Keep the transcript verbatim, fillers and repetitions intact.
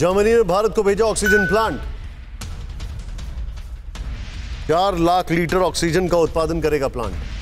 Germany ने भारत को भेजा ऑक्सीजन प्लांट। चार लाख लीटर ऑक्सीजन का उत्पादन करेगा प्लांट।